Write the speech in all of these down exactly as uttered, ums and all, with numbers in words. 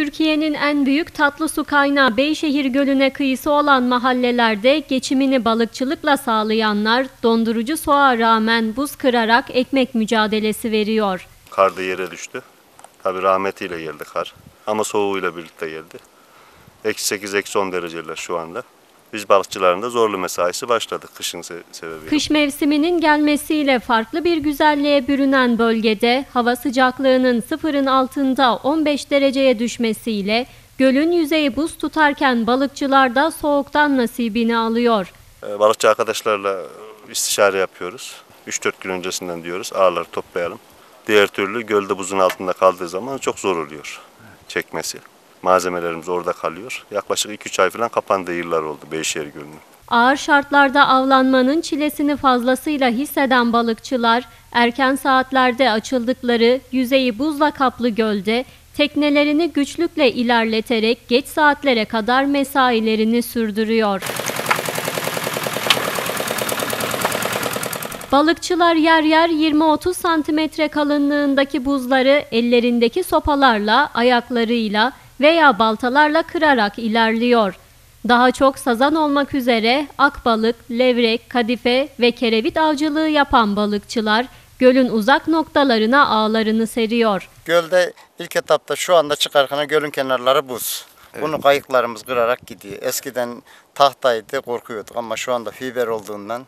Türkiye'nin en büyük tatlı su kaynağı Beyşehir Gölü'ne kıyısı olan mahallelerde geçimini balıkçılıkla sağlayanlar dondurucu soğuğa rağmen buz kırarak ekmek mücadelesi veriyor. Kar da yere düştü. Tabii rahmetiyle geldi kar ama soğuğuyla birlikte geldi. eksi sekiz eksi on dereceler şu anda. Biz balıkçıların da zorlu mesaisi başladı kışın sebebiyle. Kış mevsiminin gelmesiyle farklı bir güzelliğe bürünen bölgede hava sıcaklığının sıfırın altında on beş dereceye düşmesiyle gölün yüzeyi buz tutarken balıkçılar da soğuktan nasibini alıyor. Balıkçı arkadaşlarla istişare yapıyoruz. üç dört gün öncesinden diyoruz ağları toplayalım. Diğer türlü gölde buzun altında kaldığı zaman çok zor oluyor çekmesi. Malzemelerimiz orada kalıyor. Yaklaşık iki üç ay falan kapandığı yıllar oldu Beyşehir Gölü'nün. Ağır şartlarda avlanmanın çilesini fazlasıyla hisseden balıkçılar, erken saatlerde açıldıkları yüzeyi buzla kaplı gölde teknelerini güçlükle ilerleterek geç saatlere kadar mesailerini sürdürüyor. Balıkçılar yer yer yirmi otuz santimetre kalınlığındaki buzları ellerindeki sopalarla, ayaklarıyla veya baltalarla kırarak ilerliyor. Daha çok sazan olmak üzere akbalık, levrek, kadife ve kerevit avcılığı yapan balıkçılar gölün uzak noktalarına ağlarını seriyor. Gölde ilk etapta şu anda çıkarken gölün kenarları buz. Evet. Bunu kayıklarımız kırarak gidiyor. Eskiden tahtaydı, korkuyorduk ama şu anda fiber olduğundan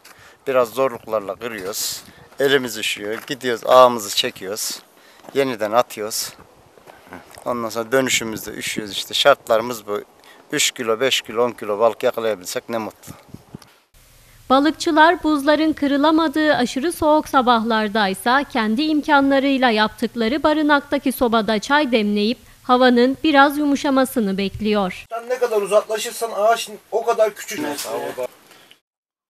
biraz zorluklarla kırıyoruz. Elimiz üşüyor, gidiyoruz ağımızı çekiyoruz, yeniden atıyoruz. Ondan sonra dönüşümüzde üşüyoruz işte. Şartlarımız bu. üç kilo, beş kilo, on kilo balık yakalayabilsek ne mutlu. Balıkçılar buzların kırılamadığı aşırı soğuk sabahlardaysa kendi imkanlarıyla yaptıkları barınaktaki sobada çay demleyip havanın biraz yumuşamasını bekliyor. Ne kadar uzaklaşırsan ağaç o kadar küçülür.